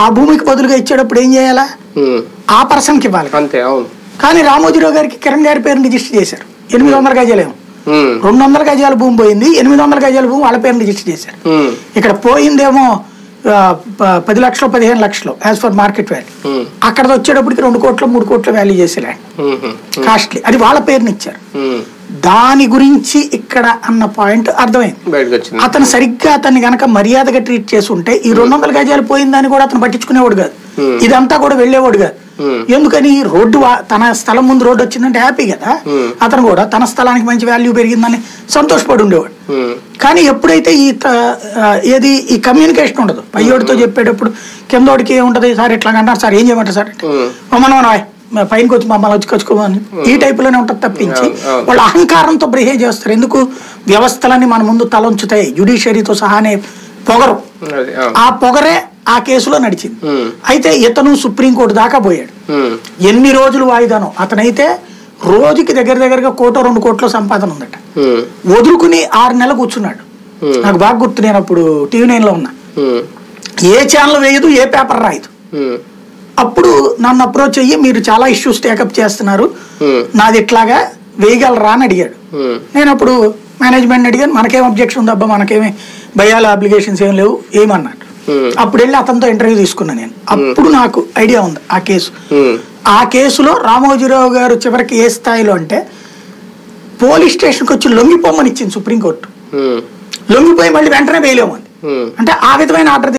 ఆ భూమికి బదులుగా ఇచ్చేటప్పుడు ఏం చేయాలా, ఆ పర్సన్ కి ఇవ్వాలి అంతే. అవును. కానీ రామోజీరావు గారికి కిరణ్ గారి పేరు రిజిస్టర్ చేశారు 800 గజాలేమో, 200 గజాల భూమి పోయింది, 800 గజాల భూమి వాళ్ళ పేరు రిజిస్టర్ చేశారు. ఇక్కడ పోయిందేమో 10 లక్షలు 15 లక్షలు యాజ్ ఫర్ మార్కెట్ వాల్యూ, అక్కడ వచ్చేటప్పటికి 2 కోట్లు 3 కోట్లు వాల్యూ చేసేలా కాస్ట్లీ, అది వాళ్ళ పేరుని ఇచ్చారు. దాని గురించి ఇక్కడ అన్న పాయింట్ అర్థమైంది. అతను సరిగ్గా అతన్ని గనక మర్యాదగా ట్రీట్ చేసి ఉంటే ఈ 200 గజాలు పోయిందని కూడా అతను పట్టించుకునేవాడు కాదు, ఇదంతా కూడా వెళ్ళేవాడు కాదు. ఎందుకని రోడ్డు తన స్థలం ముందు రోడ్డు వచ్చిందంటే హ్యాపీ కదా, అతను కూడా తన స్థలానికి మంచి వాల్యూ పెరిగిందని సంతోషపడి ఉండేవాడు. కానీ ఎప్పుడైతే ఏది ఈ కమ్యూనికేషన్ ఉండదు, పయ్యోడితో చెప్పేటప్పుడు కిందోడికి ఏముంటది, సార్ ఇట్లా అంటారు, సార్ ఏం చేయమంటారు సార్ అంటే మనవాయ్ పైనకి వచ్చి మమ్మల్ని వచ్చుకొచ్చుకోమని, ఈ టైపులోనే ఉంటుంది తప్పించి వాళ్ళు అహంకారంతో బిహేవ్ చేస్తారు. ఎందుకు వ్యవస్థలని మన ముందు తలంచుతాయి, జ్యుడిషియరీతో సహానే పొగరు, ఆ పొగరే ఆ కేసులో నడిచింది. అయితే ఇతను సుప్రీంకోర్టు దాకా పోయాడు, ఎన్ని రోజులు వాయిదాను. అతనైతే రోజుకి దగ్గరగా 1 కోటో 2 కోట్ల సంపాదన ఉందట, వదులుకుని 6 నెలలు కూర్చున్నాడు. నాకు బాగా గుర్తు, నేను అప్పుడు TV9లో ఉన్నా, ఏ ఛానల్ వేయదు, ఏ పేపర్ రాయదు. అప్పుడు నన్ను అప్రోచ్ అయ్యి మీరు చాలా ఇష్యూస్ టేకప్ చేస్తున్నారు, నాది ఇట్లాగా వేయగలరా అని అడిగాడు. నేను అప్పుడు మేనేజ్మెంట్ అడిగాను, మనకేం అబ్జెక్షన్ ఉంది అబ్బా, మనకేమి భయాల అప్లికేషన్స్ ఏం లేవు ఏమన్నాడు. అప్పుడు వెళ్ళి అతనితో ఇంటర్వ్యూ తీసుకున్నాను నేను. అప్పుడు నాకు ఐడియా ఉంది ఆ కేసులో రామోజీరావు గారు చివరికి ఏ స్థాయిలో అంటే పోలీస్ స్టేషన్కి వచ్చి లొంగిపోమని ఇచ్చింది సుప్రీంకోర్టు, లొంగిపోయి మళ్ళీ వెంటనే వేయలేమంది, అంటే ఆ విధమైన ఆర్డర్